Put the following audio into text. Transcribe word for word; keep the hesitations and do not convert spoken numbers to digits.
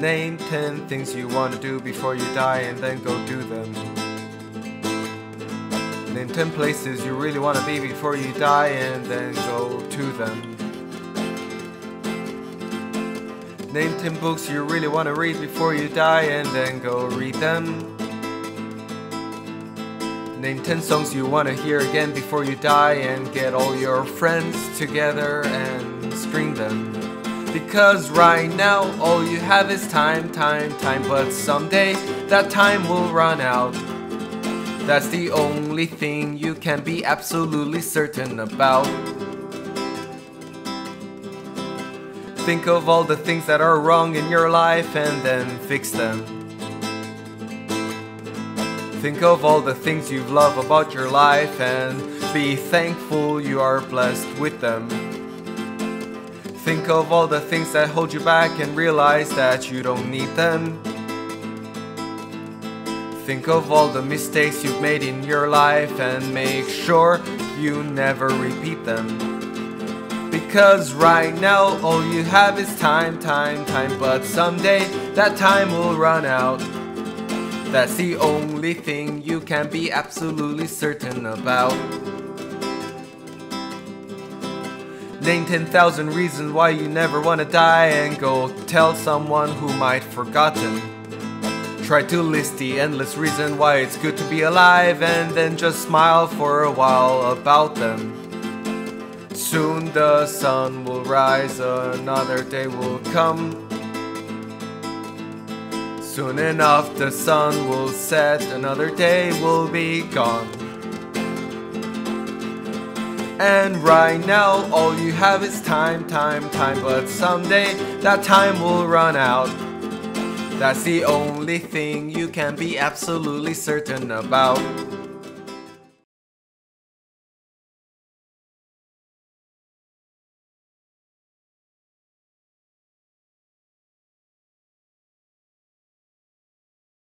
Name ten things you want to do before you die and then go do them. Name ten places you really want to be before you die and then go to them. Name ten books you really want to read before you die and then go read them. Name ten songs you want to hear again before you die and get all your friends together and string them. Because right now all you have is time, time, time, but someday that time will run out. That's the only thing you can be absolutely certain about. Think of all the things that are wrong in your life and then fix them. Think of all the things you love about your life and be thankful you are blessed with them. Think of all the things that hold you back and realize that you don't need them. Think of all the mistakes you've made in your life and make sure you never repeat them. Because right now all you have is time, time, time, but someday that time will run out. That's the only thing you can be absolutely certain about. Name ten thousand reasons why you never want to die and go tell someone who might have forgotten. Try to list the endless reason why it's good to be alive and then just smile for a while about them. Soon the sun will rise, another day will come. Soon enough the sun will set, another day will be gone. And right now all you have is time, time, time, but someday that time will run out. That's the only thing you can be absolutely certain about.